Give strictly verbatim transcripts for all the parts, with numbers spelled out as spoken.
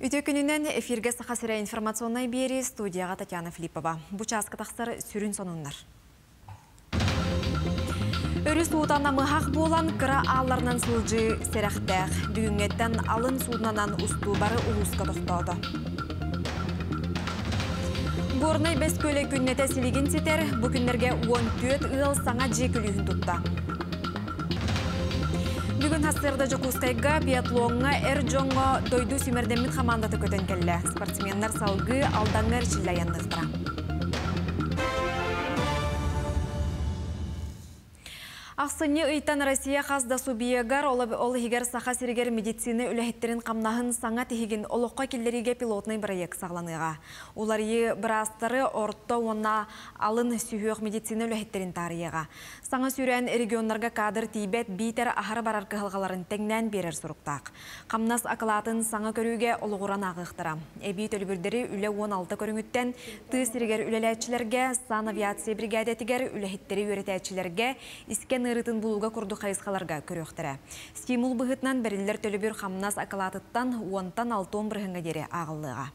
Үйті күнінен эфирге сақасыра информационной бері студияға Татьяна Флиппова. Бұчасқы тақсыр сүрін сонындар. Өріс ұтанна мұхақ болан қыра алларынан сылжы сәрәқтәқ. Бүгінгеттен алын суднанан ұсту бары ұлысқа тұқтауды. Борнай бәс көлі күннеті сілігін сетер, бүкіндерге он төрт ұл саңа жекілігін тұтта. Бүгін хастырда жокускайга биатлонға эр-джонға дойду сүймердемін хамандаты көтен келі. Спортсменнар салғы алдаңыр жиллайын ныздыра. Ақсыны ұйттан Россия қазда субиегар олығығар сақа сергер медицины үләхеттерін қамнағын саңа тегеген олыққа келдеріге пилотнай бірайек сағланыға. Олар е бірастары орта онна алын сүйіғ медицины үләхеттерін тарыйыға. Саңа сүйрен регионларға кадр тейбет бейтер ахар барар қығылғаларын тәңнен берер сұрықтақ. Қамнас ақылатын саңа көріге олығыран ағықтыра. Әбейт өлбірдері үлі он алты көріңіттен ты сергер үләләтшілерге, сан авиация бригадетігер үләхеттері өретәтшілерге искен рытын булуга курду хайсхаларга көрөктөрө. Стимул быгытнан берилер төлөбүр хамнас акалатыттан уонтан алтон быргынга дере агыллыга.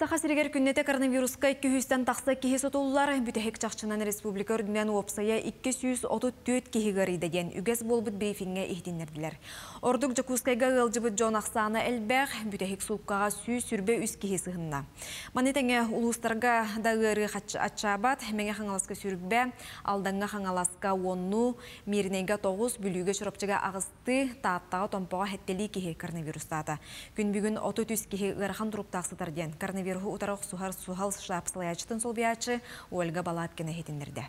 Саха сиригер күннете коронавируска эки жүздөн такса кихи сотуллар бүтехек чакчынан республика өрдүнөн опсая эки жүз отуз төрт кихи гарыйда ден үгес болбут брифингге ихдинердилер. Ордук жакускайга ылжыбыт жон аксаны элбех бүтехек сулкага сүй сүрбө үс кихи сыгынна. Манетеңе улустарга дагыры атчабат менге хаңаласка сүрбө алдаңга хаңаласка онну мирнеге тогуз бүлүгө шуропчага агысты тааттага томпога хеттели кихи коронавирустата. Күнбүгүн отуз кихи гархан туруптаксытар ден коронавирус утарох сухар сухал шапсылаячтын солбиячы Ольга Балаткина хетиндерде.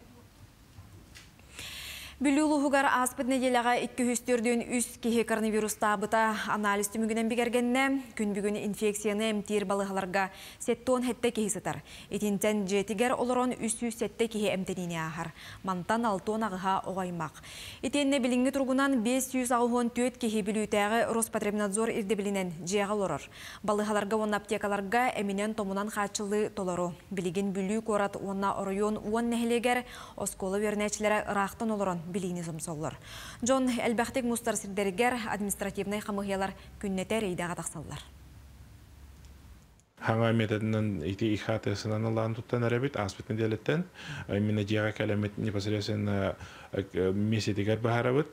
Бүлілуғығар аспыт неделіға эки жүз төрттөн үс кеге коронавирус табыта анализ түмігінен бігергенне, күнбігін инфекцияны әмтер балығаларға сеттон хетті кеге сытар. Етінтен жетігер олырон үс-үс сетті кеге әмтеніне ағар. Мантан алтон ағыға оғаймақ. Етінне білінгі тұрғынан бес жүз төрт кеге білуітәғі Роспотребнадзор ирдебілінен жеғал орыр. Балығаларға он аптекаларға әмінен томынан хатшылы толару. Білігін бүлі корат онна оройон он нәхелегер осколы вернәчілері рақтан олырон билигини зомсоллор. Джон Элбахтик мустар сирдергер административный хамыгылар күннете рейдага таксаллар. Хама меденнен ити ихатесынан алан туттан арабит аспитне делеттен именно жага калемет непосредственно месетигер бахарабыт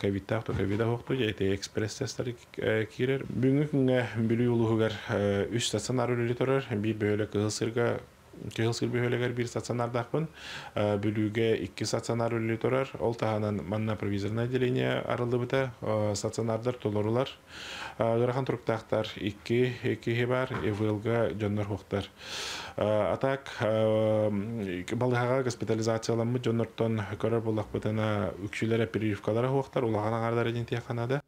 ковидтак то ковида хокту эти экспресс тесттер кирер. Бүгүнгү билүүлүгөр үч стационар өлөтөр бир бөлө кылсырга Кейлскер бөлігер бір стационардақпын, бүліге эки стационар өлі тұрар, ол тағанан манна провизорна делене арылды бұта, стационардар толырылар. Ғырған тұрқтақтар эки бар, эвэлға жоннар хоқтар. Атақ, балығаға госпитализацияланмы жоннартон көрір болақ бұтана үкшілері перерифкалары хоқтар, олаған ағардар әден тияқанады.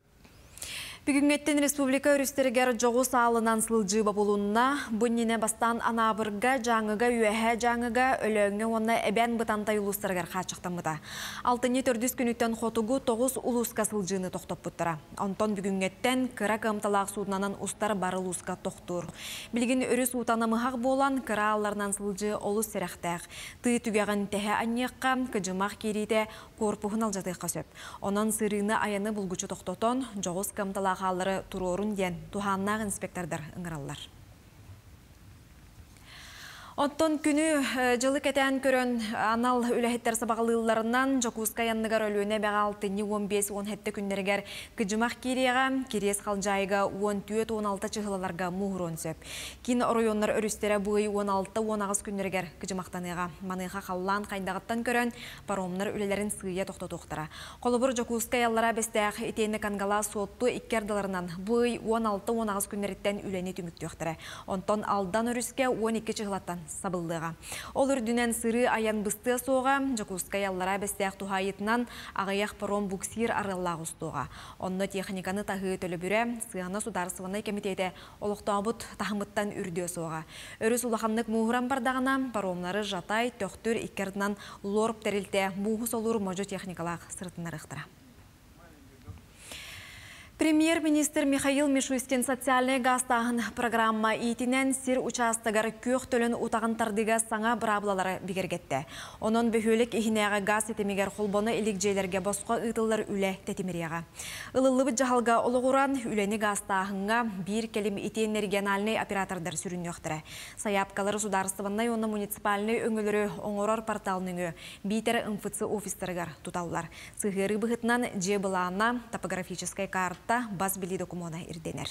Бүгінгеттен республика өрістергер жоғыс алынан сылжы бабулуна, бұннене бастан анабырға, жаңыға, үйәхә жаңыға, өліңі онына әбән бұтантай ұлыстыргер қачықтамыда. Алтыне төрдіз күніттен қотуғы тогуз ұлысқа сылжыны тоқтап бұттыра. Антон бүгінгеттен кыра қымталақ суднанан ұстар бары ұлысқа тоқтыр. Білген өріс ұтанамыхақ болан кыра алларынан сылжы олыс сәрәқтәқ. Ты түгәғін тәхә аннеққа, кыжымақ керейте корпуғын алжатыққа сөп. Онан сырыны аяны бұлгучы тоқтотон, жоғыс қымталақ қалары тұрорын ден туханнақ инспектордар ұңыралар. Оттон күні жылы кәтән көрін анал үләхеттер сабағылыларынан жокуска янныгар өліне бәғалтыны он бес он хетті күндергер күджімақ кереға, керес қалжайға он төрт он алты чығылаларға мұғырон сөп. Кейін районлар өрістері бұғы он алты он ағыз күндергер күджімақтаныға. Маныға қаллан қайындағыттан көрін паромнар үлелерін сыйя тоқты-тоқтыра. Қолыбыр жокуска яллара бестәқ етені қанғала сотту иккердаларынан бұғы он алты он ағыз күндереттен үлені түміктөқтірі. Онтон алдан өріске он эки чығылаттан сабылдыға. Ол үрдінен сыры аян бұсты соға, жокуска яллара бәстіяқ тухайытынан ағаяқ паром буксир арыллағы ұстуға. Онны техниканы тағы төлі бүрі, сыяны сударысығына кемітеді олықтауыт тахымыттан үрді соға. Өріс улаханлық мұғыран бардағына паромлары жатай, төқтір, иккердінан лорп тәрілті мұғыс олыр мұжы техникалақ сыртынарықтыра. Премьер-министр Михаил Мишустин социальный гастаган программа итинен сир участогар көх төлін утағантардыға саңа бұраблалары бігергетті. Онын бөхөлік ихінеға газ етемегер қолбоны елікжейлерге босқа ұйтылар үлі тетемереға. Үлілі бұд жағалға олығыран үлені гастағынға бір келім итен региональный оператордар сүрін еқтірі. Саяпкалары сударыстывынна оны муниципалны өңілірі оңырор порталының бейтері МФЦ офистерігар тұталылар. Сығыры бұғытнан жебылана топографическая карта баз били докумона ирденер.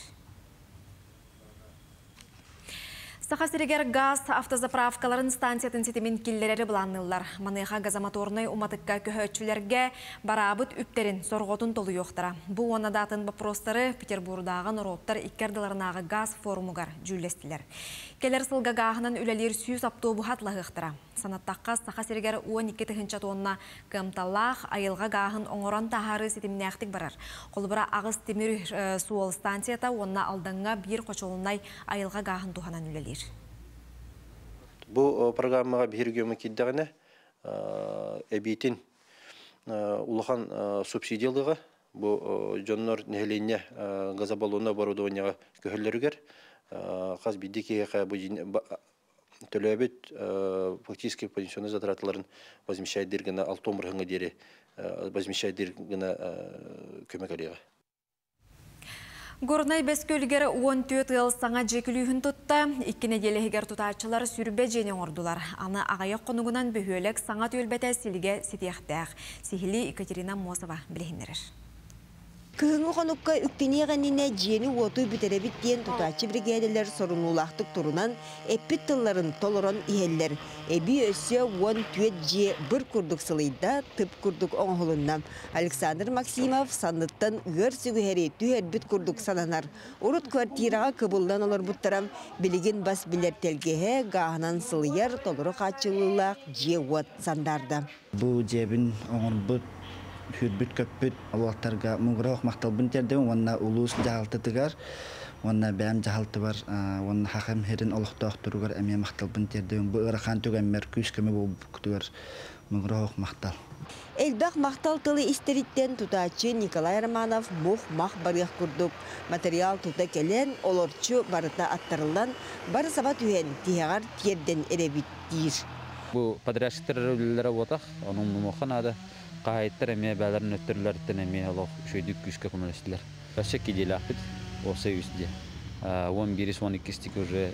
Сахасирегер газ автозаправкаларын станциятын сетемен келлері бұланылар. Маныға газамоторны уматыққа көхөтчілерге барабыт үптерін сорғотын толы еқтіра. Бұл онадатын бапростары Петербурдағы нұроптар иккерділарынағы газ форумығар жүлестілер. Келер сылғағағынан үлелер сүйіз аптобуғатлы ғықтыра. Санаттаққа сахасирегер он екі тысяча тонна кымталлақ айылға ғағын оңыран тағары сетемен әқтік барар. Қолбыра ағыз темір суол станцията онына алдыңға бір қочолынай айылға ғағын туғанан үлелер. Бұл программаға бергемі кеддіғіне әбейтін ұлыған субсидиялығы, бұл жоннор нәліне ғазабалуына барудығынаға көхілерігер. Қаз бейді кейіға төлі әбет фактически пенсионы затыратыларын базмешайдергіна алтон бұрғыңы дере базмешайдергіна көмек әлеға. Горнай бескөлгер он төрт ел саңа жекілігін тұтта, иккіне делігер тұтачылар сүрбе және ордулар. Аны ағайық қонығынан бөхөлік саңа төлбәті селіге сетеқтіғ. Сихили Екатерина Носова білгендерір. Күңі қоныққа үктіне ғаніне жені оты бүтеребіттен тұтачы бригадилер сорынулақтық тұрынан әппет тылларын толырын иелер. Әбі өсі он төрт же бір күрдік сылайда тып күрдік оңғылында. Александр Максимов саныттан ғыр сүгіғері түйербіт күрдік сананар. Орыт квартираға кыбылдан олар бұттарам. Білеген бас білер тәлгеге ғағынан сылайар толыры қатшылылақ же от сандарды. Бұл жебін оңын бұт. Хүрбіт көппіт олақтарға мұғыра оқмақтал бүнтерді, онына ұлыс жағалтытығар, онына бәм жағалты бар, онына хақым херін олықты оқтырығар әме мақтал бүнтерді, бұл ұраққан түгәммер күш көмі бұл күтігар мұғыра оқмақтал. Элбах мақтал тылы истериттен тұтачы Николай Романов мұқ-мақ барғық күрдік. Материал тұта келен, оларчы барыта аттарылан, бары сабат үйен тиғар терден әребіт дейір. Бұл падряшты қағайттар әме бәлірін өттірлерден әме алақ үшөйді күшке көмілістілер. Қашық кеделі ақпыт осы өзде. он бір он екі көрі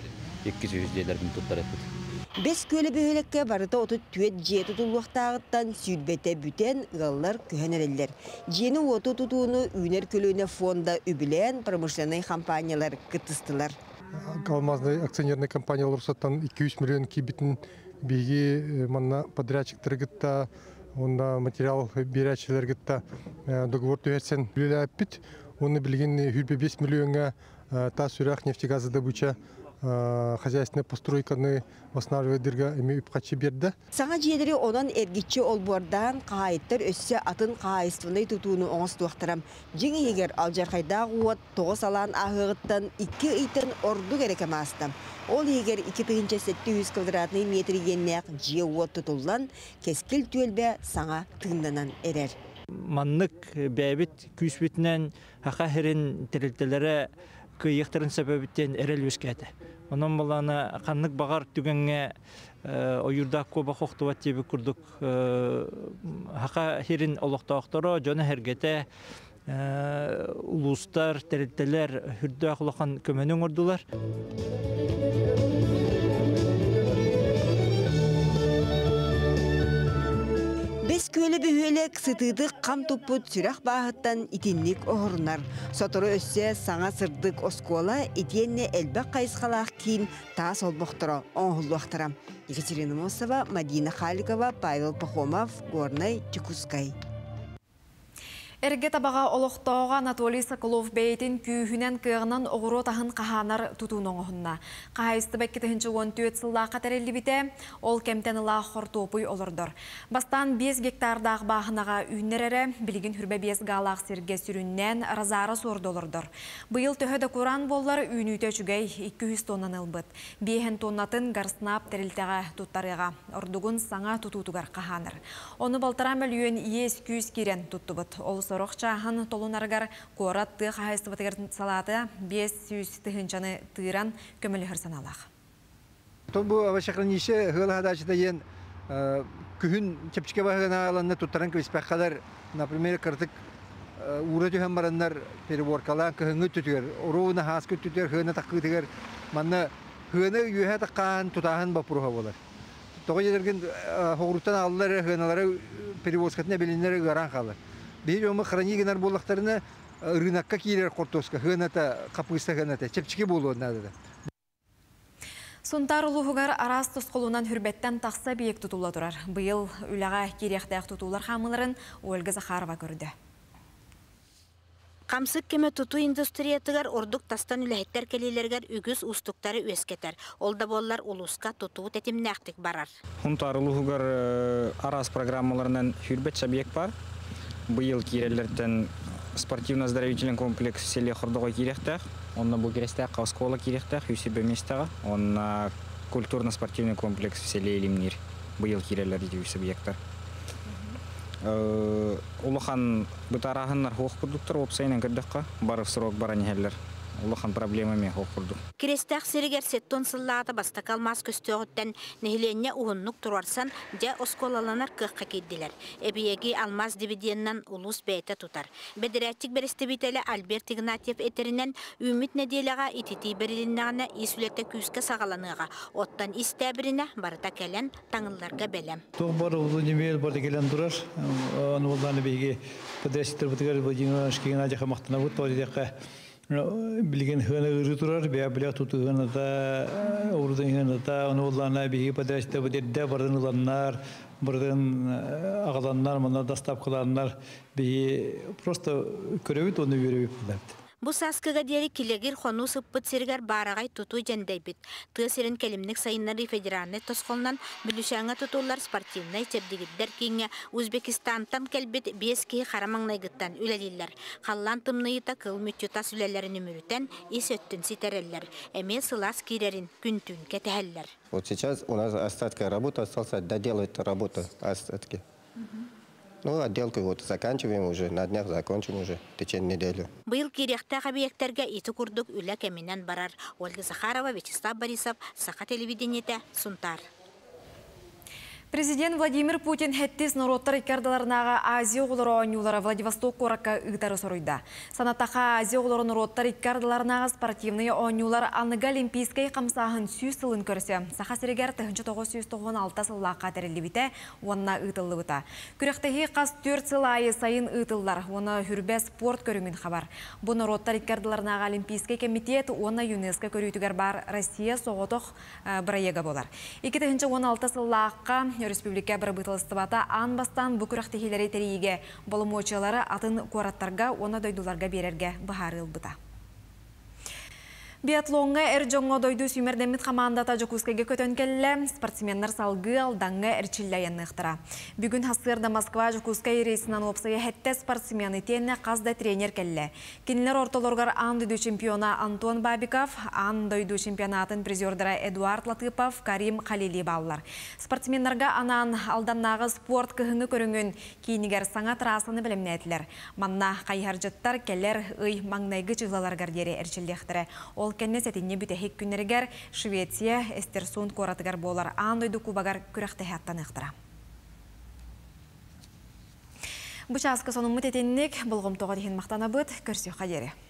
екі өзделердің тұттар әпіт. Бес көлі бөлекке барыта отыт түйет жие тұтылуақтағыттан сүйдбәті бүтен ғалылар көхенерелдер. Жені оты тұтуыны үйнер көліне фонда үбілен промышленай компаниялар күттістілер. Қалмазны акционерный компаниялар ұсаттан екі жүз миллион кебетін беге манна подрядчиктер ғытта онда материал берәчелергетті договор төверсен үлелі әппіт, оны білген бес миллионға та сүрақ нефтегазы дабуча хозяйственные постройканы восстанавливайдырға әме үпқатшы берді. Саңа жиелері онан әргетші ол бордан қағайттар өссе атын қағайыстындай тұтуыны оңыз тұақтырам. Жеңі егер алжарқайда ғуат тоғыз алан ағығыттан екі үйтін орды кәрекем астам. Ол егер екі бүтін оннан жеті квадратный метр еннеқ жие ғуат тұтылдан, кескіл төлбе саңа тұңданан әрер. Маннық бәбіт күсбітінен хақахерін тірілтілері күйектірін сәбәбіттен әрел өскәді. Оның боланы қаннық бағар түгенге ойырда көбі қоқтыва тебі күрдік. Хақа херін олықта оқтыры, жоны әргеті ұлыстар, тәреттелер үрді ақылыған көмінің ұрдылар. Көйлі бүйелік сытыдық қам тұппыт сүрақ бағыттан итінлік оғырынар. Сотыры өссе саңа сырдық оскуала итенне әлбәк қайысқалақ кейін таас олбықтыра, оңғылу ақтыра. Екатерина Носова, Мадина Халикова, Павел Пахомов, Горнай, Чекускай. Әрге табаға олықтауға Анатолий Соколов бәйтін күйінен күйінен оғыру тағын қағанар тұтуын оңығынна. Қағайысты бәккетінші он төрт сылла қатарелі біте, ол кемтен ұла қортопый олырдыр. Бастан бес гектардағы бағынаға үйінерері, білігін хүрбе бес ғалақ серге сүріннен разары сорды олырдыр. Бұйыл төхеді құран боллар үйінуйте жүгей екі жүз тоннан ұлбыт. Бейхен тоннатын ғарсынап тәрілтеға тұттарыға, ордығын саңа тұтутығар қағаныр. Оны балтыра мөліен ес күйіз керен тұттыбыт. Ол сорохча хан толунаргар корат тых хайстыватыгар салаты бес жүз тыхынчаны тыйран көмілі хырсаналақ. Тобу авашақранеше ғылғадачыда ен күхін чепчеке бағына аланна туттаран көспәққадар, например, кыртық ура түйен бараннар переборкалан күхінгі түтігер, уруына хаскі түтігер, ғына таққы тігер, манна ғына үйе таққан тұтағын бапыруға болар. Тоға жедерген хоғыруттан алылары ғыналары перевозкатына беленлері ғаран қалар. Бейді өмі хранигенар болақтарына рынаққа кейлер қортоска, ғыната, қапыста ғыната, чепчеке болу однадады. Сунтар улуғығар арас тұсқылуынан хүрбеттен тақса бейік тұтула тұрар. Бұйыл үліға керектаяқ тұтулар қамыларын Ольга Захарова көрді. Қамсық кеме тұту индустриятығар ордық тастан үләхеттер келелергер үгіз ұстықтары өскетер. Олда болар ұлысқа тұтуы тәтімнәқтік барар. Хұнтар ұлығығар арас программаларынан хүрбет сәбек бар. Бұйыл керелерден спортивно-здоровителен комплекс селе құрдығы керектәк. Онна бұлгерестәк, қаускола керектәк, үсебі местәға. Онна культурно-спортивный комплекс селе елімнер. Бұйыл керелерді өсебектер. Улахан бытарағыннар хоқ күрдіктір, опсайынан күрдіққа барып сұрок баран ехелер. Улахан проблемами хоқ күрдік. Керестәқ сірігер сеттон сыллағыда бастақалмас көстеғыттен нехиленне ұғыннық тұрарсан, де осколаланар күққа кедділер. Әбиеге алмаз дивиденнан ұлыс бәйті тұтар. Бәдірәттік берестебетелі Альберт Игнатьев әтерінен үміт неделіға итеті беріліннағына есулетті күзгі сағаланыға. Оттан істәбіріне барыта кәлен таңылларға бәлем. Тоқ бар ұлы немел барды кәлен тұрар. Ануылданы бейге бәдірәттіктер бұтығар Владимир Билген хана ритуар, бия бля тут хана та, урден хана та, он улана бии подряжте будет да барден уланнар, барден агаланнар, мана достав каланнар бии просто кривит он не верит подать. Бусаскага дери килегир ханусып подсергар барагай туту жендебит. Тысерин келимник сайыннары федеральный тосқолнан билүшәңә тутулар спортивный чебдигиддер киңе Узбекистантан келбит беске харамаңнайгыттан үләлилләр. Халлан тымныйта кылмүттүта сүләләрен үмүрүтән исөттүн ситерелләр. Эме сылас кирерин күнтүн кетәһәлләр. Вот сейчас у нас остатка работы осталось доделать работу остатки. Ну, отделку вот заканчиваем уже, на днях закончим уже, в течение недели. Был кирехтах объектерге ити курдук үлі кәменен барар. Ольга Захарова, Вячеслав Борисов, Саха телевидениеті, Сунтар. Президент Владимир Путин хеттес народтар икардаларынаға Азия ғылырау нюлара Владивосток қоракка ұйтары сұрыйда. Санатаға Азия ғылырау народтар икардаларынаға спортивные онюлар аныға олимпийскай қамсағын сүйіс сылын көрсе. Сақа сірегер тысяча тоғыз жүз тоқсан алты сылла қатарелі біте, онына ұйтылы бұта. Күректегі қаз төрт сыл айы сайын ұйтылдар, оны үрбе спорт көрімен қабар. Бұ народтар икардаларынаға олимпийскай комитет, оны ЮНЕСКО көрійтігер бар Россия соғытық бірайега болар. тысяча тоғыз жүз он алты сыллаққа Республика Брабытылыстывата анбастан бүкіріқті хелері терейге болымочылары атын қораттарға, оны дойдуларға берерге бұхарыл бұта. Биатлонға әрджонға дойду сүймердемет қамандата жүкізкеге көтін кәлі, спортсменнар салғы алданға әрчілләйені ұқтыра. Бүгін хасырда Москва жүкізкей рейсінан опсайы әтті спортсмені тені қазда тренер кәлі. Кенілер орталорғар аң дойду чемпиона Антон Бабиков, аң дойду чемпионатын призердері Эдуард Латыпов, Карим Халили балылар. Спортсменнарға анан алданнағы спорт күхіні көріңін кейінігер саңа трасыны білімне әтілер. Манна қайхаржыттар кәлер үй маңнайғы чызлалар гардері әрчілдіқтірі. Ол кәнес әтіне бүтәхек күнергер Швеция, Эстерсунд қоратығар болар, аңдойды кубағар күріқті әттан ұқтыра. Бұчасқы соның мүт әтіннік, бұлғым тоға дейін мақтана бұд, көрсеу қадері.